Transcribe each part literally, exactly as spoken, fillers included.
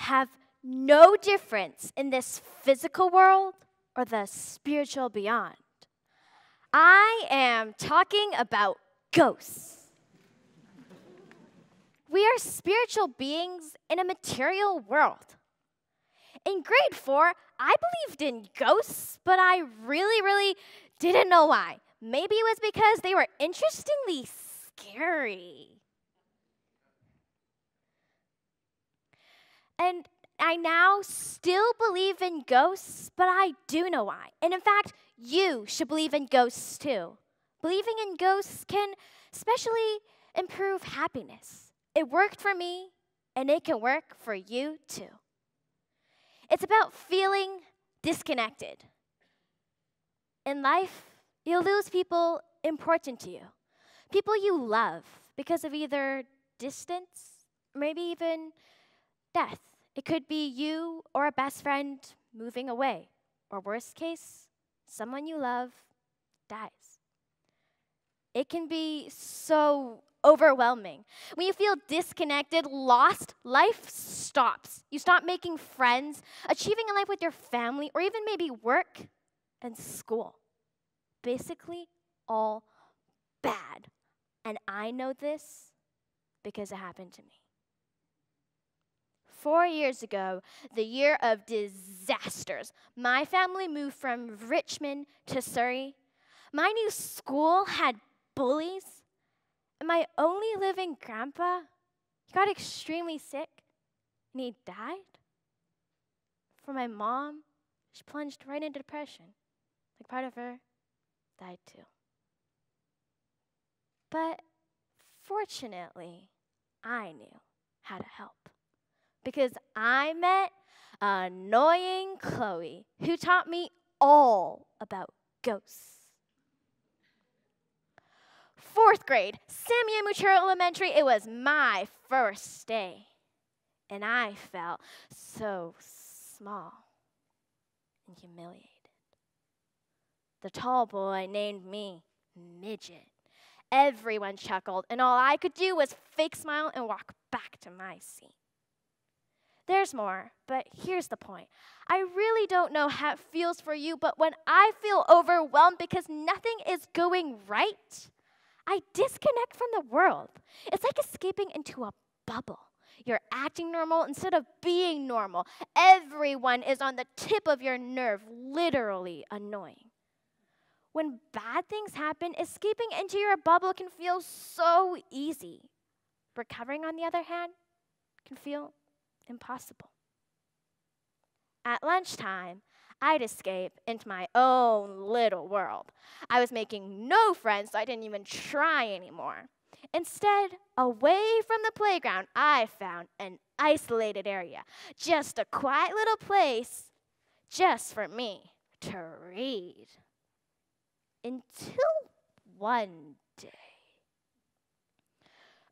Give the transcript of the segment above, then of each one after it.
have no difference in this physical world or the spiritual beyond. I am talking about ghosts. We are spiritual beings in a material world. In grade four, I believed in ghosts, but I really, really didn't know why. Maybe it was because they were interestingly scary. And I now still believe in ghosts, but I do know why. And in fact, you should believe in ghosts too. Believing in ghosts can especially improve happiness. It worked for me, and it can work for you too. It's about feeling disconnected. In life, you'll lose people important to you, people you love because of either distance, maybe even death. It could be you or a best friend moving away, or worst case, someone you love dies. It can be so overwhelming. When you feel disconnected, lost, life stops. You stop making friends, achieving a life with your family, or even maybe work and school. Basically, all bad. And I know this because it happened to me. Four years ago, the year of disasters, my family moved from Richmond to Surrey. My new school had bullies. And my only living grandpa, he got extremely sick, and he died. For my mom, she plunged right into depression. Like part of her died too. But fortunately, I knew how to help. Because I met annoying Chloe, who taught me all about ghosts. Fourth grade, Samuel Mutura Elementary, it was my first day. And I felt so small and humiliated. The tall boy named me Midget. Everyone chuckled, and all I could do was fake smile and walk back to my seat. There's more, but here's the point. I really don't know how it feels for you, but when I feel overwhelmed because nothing is going right, I disconnect from the world. It's like escaping into a bubble. You're acting normal instead of being normal. Everyone is on the tip of your nerve, literally annoying. When bad things happen, escaping into your bubble can feel so easy. Recovering, on the other hand, can feel impossible. At lunchtime, I'd escape into my own little world. I was making no friends, so I didn't even try anymore. Instead, away from the playground, I found an isolated area, just a quiet little place just for me to read. Until one day,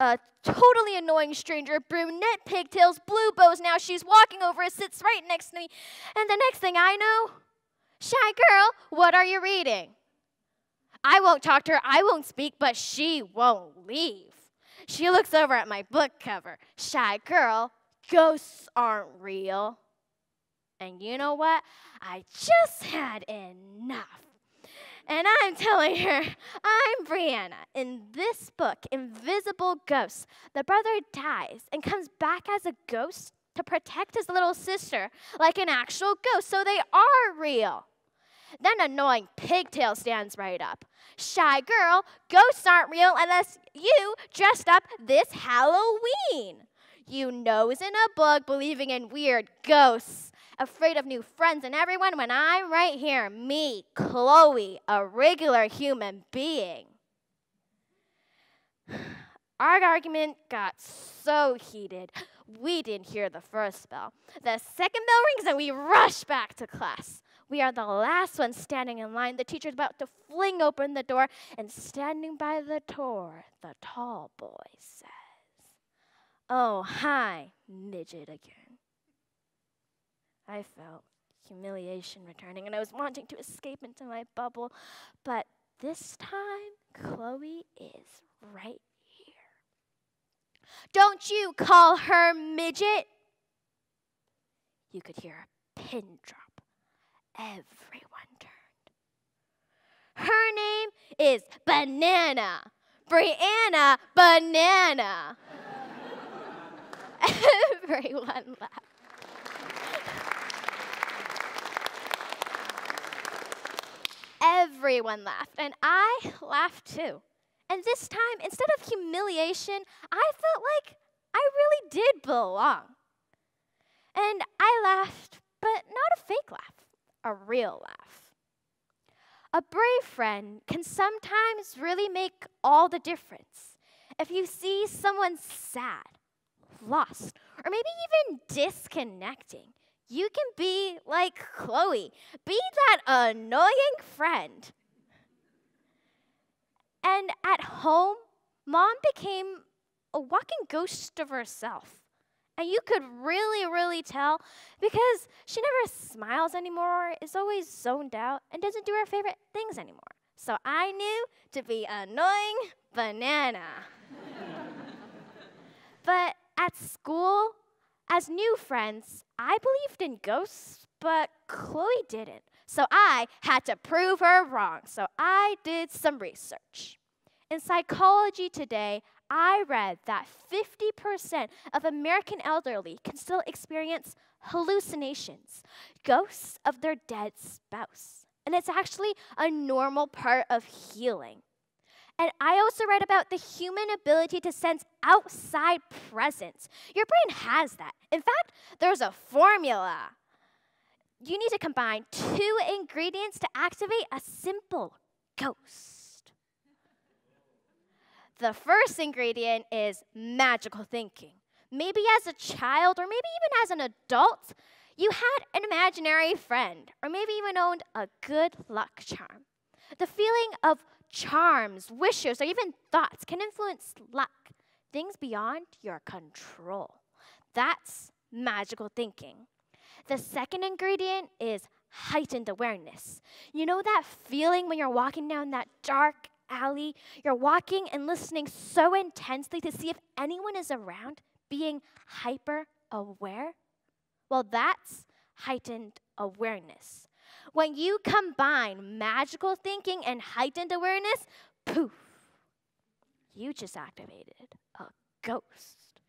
a totally annoying stranger, brunette pigtails, blue bows now, she's walking over, sits right next to me, and the next thing I know, shy girl, what are you reading? I won't talk to her, I won't speak, but she won't leave. She looks over at my book cover. Shy girl, ghosts aren't real. And you know what? I just had enough. And I'm telling her, I'm Brianna. In this book, Invisible Ghosts, the brother dies and comes back as a ghost to protect his little sister like an actual ghost, so they are real. Then annoying pigtail stands right up. Shy girl, ghosts aren't real unless you dressed up this Halloween. You nose in a book, believing in weird ghosts. Afraid of new friends and everyone when I'm right here, me, Chloe, a regular human being. Our argument got so heated, we didn't hear the first bell. The second bell rings and we rush back to class. We are the last ones standing in line. The teacher's about to fling open the door, and standing by the door, the tall boy says, "Oh, hi, Midget again." I felt humiliation returning, and I was wanting to escape into my bubble, but this time, Chloe is right here. "Don't you call her Midget?" You could hear a pin drop. Everyone turned. Her name is Banana. Brianna Banana. Everyone laughed. Everyone laughed, and I laughed too. And this time, instead of humiliation, I felt like I really did belong. And I laughed, but not a fake laugh, a real laugh. A brave friend can sometimes really make all the difference. If you see someone sad, lost, or maybe even disconnecting, you can be like Chloe. Be that annoying friend. And at home, Mom became a walking ghost of herself. And you could really, really tell because she never smiles anymore, is always zoned out, and doesn't do her favorite things anymore. So I knew to be annoying Banana. But at school, as new friends, I believed in ghosts, but Chloe didn't. So I had to prove her wrong. So I did some research. In Psychology Today, I read that fifty percent of American elderly can still experience hallucinations, ghosts of their dead spouse. And it's actually a normal part of healing. And I also read about the human ability to sense outside presence. Your brain has that. In fact, there's a formula. You need to combine two ingredients to activate a simple ghost. The first ingredient is magical thinking. Maybe as a child, or maybe even as an adult, you had an imaginary friend, or maybe even owned a good luck charm. The feeling of charms, wishes, or even thoughts can influence luck, things beyond your control. That's magical thinking. The second ingredient is heightened awareness. You know that feeling when you're walking down that dark alley? You're walking and listening so intensely to see if anyone is around, being hyper aware? Well, that's heightened awareness. When you combine magical thinking and heightened awareness, poof, you just activated a ghost.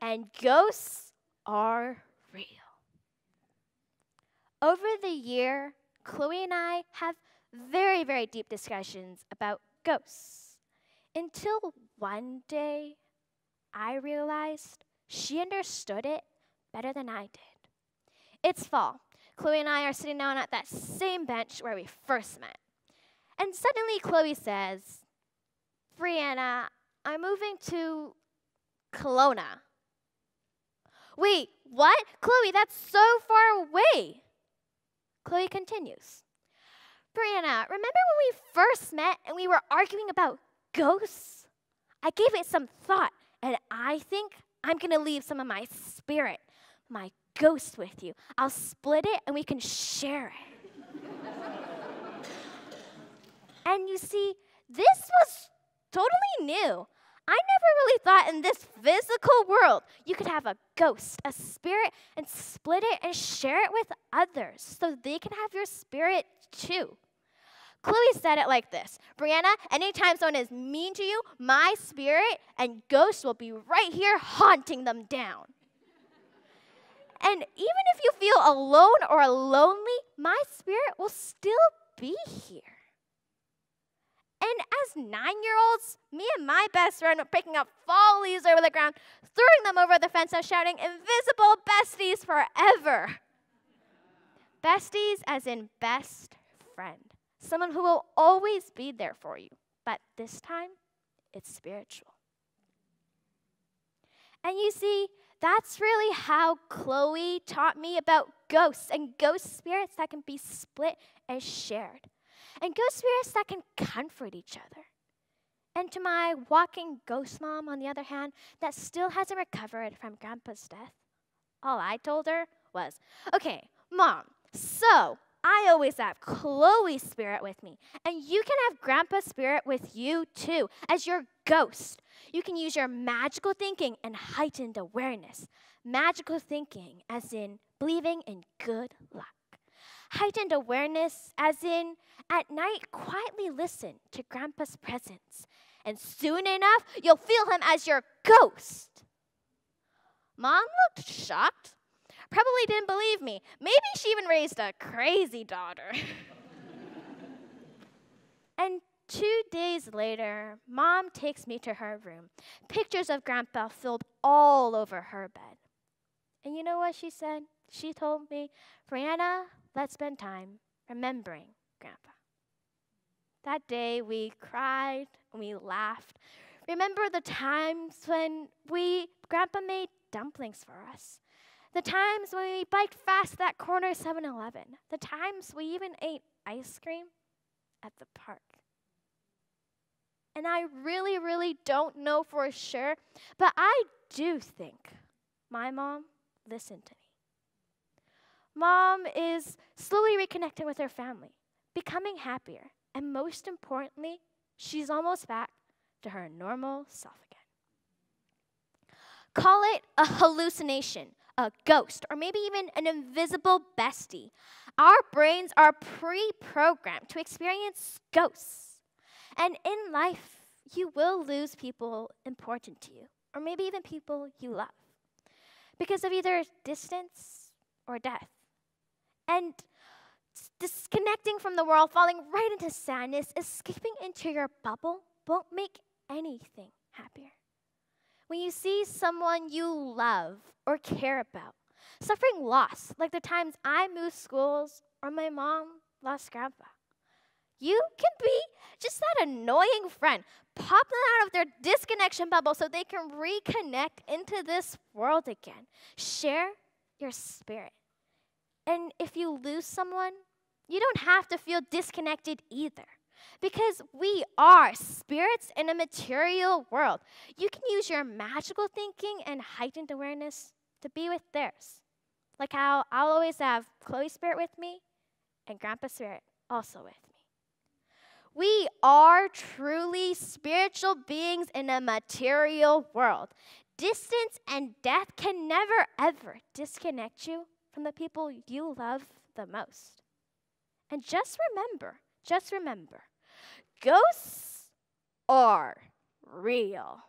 And ghosts are real. Over the year, Chloe and I have very, very deep discussions about ghosts. Until one day, I realized she understood it better than I did. It's fall. Chloe and I are sitting down at that same bench where we first met. And suddenly Chloe says, "Brianna, I'm moving to Kelowna." "Wait, what? Chloe, that's so far away." Chloe continues, "Brianna, remember when we first met and we were arguing about ghosts? I gave it some thought, and I think I'm gonna leave some of my spirit, my ghost with you. I'll split it and we can share it." And you see, this was totally new. I never really thought in this physical world you could have a ghost, a spirit, and split it and share it with others so they can have your spirit too. Chloe said it like this, "Brianna, anytime someone is mean to you, my spirit and ghost will be right here haunting them down. And even if you feel alone or lonely, my spirit will still be here." And as nine-year-olds, me and my best friend were picking up fall leaves over the ground, throwing them over the fence and shouting, "Invisible besties forever." Besties as in best friend, someone who will always be there for you. But this time, it's spiritual. And you see, that's really how Chloe taught me about ghosts and ghost spirits that can be split and shared, and ghost spirits that can comfort each other. And to my walking ghost mom, on the other hand, that still hasn't recovered from Grandpa's death, all I told her was, "Okay, Mom, so I always have Chloe's spirit with me. And you can have Grandpa's spirit with you too, as your ghost. You can use your magical thinking and heightened awareness. Magical thinking as in believing in good luck. Heightened awareness as in at night quietly listen to Grandpa's presence. And soon enough, you'll feel him as your ghost. Mom looked shocked. Probably didn't believe me. Maybe she even raised a crazy daughter. And two days later, Mom takes me to her room. Pictures of Grandpa filled all over her bed. And you know what she said? She told me, "Brianna, let's spend time remembering Grandpa." That day, we cried and we laughed. Remember the times when we, Grandpa made dumplings for us. The times when we biked fast that corner seven eleven. The times we even ate ice cream at the park. And I really, really don't know for sure, but I do think my mom listened to me. Mom is slowly reconnecting with her family, becoming happier, and most importantly, she's almost back to her normal self again. Call it a hallucination, a ghost, or maybe even an invisible bestie. Our brains are pre-programmed to experience ghosts. And in life, you will lose people important to you, or maybe even people you love, because of either distance or death. And disconnecting from the world, falling right into sadness, escaping into your bubble won't make anything happier. When you see someone you love or care about suffering loss, like the times I moved schools or my mom lost Grandpa, you can be just that annoying friend. Pop them out of their disconnection bubble so they can reconnect into this world again. Share your spirit. And if you lose someone, you don't have to feel disconnected either, because we are spirits in a material world. You can use your magical thinking and heightened awareness to be with theirs, like how I'll always have Chloe's spirit with me and Grandpa's spirit also with me. We are truly spiritual beings in a material world. Distance and death can never, ever disconnect you from the people you love the most. And just remember, Just remember, ghosts are real.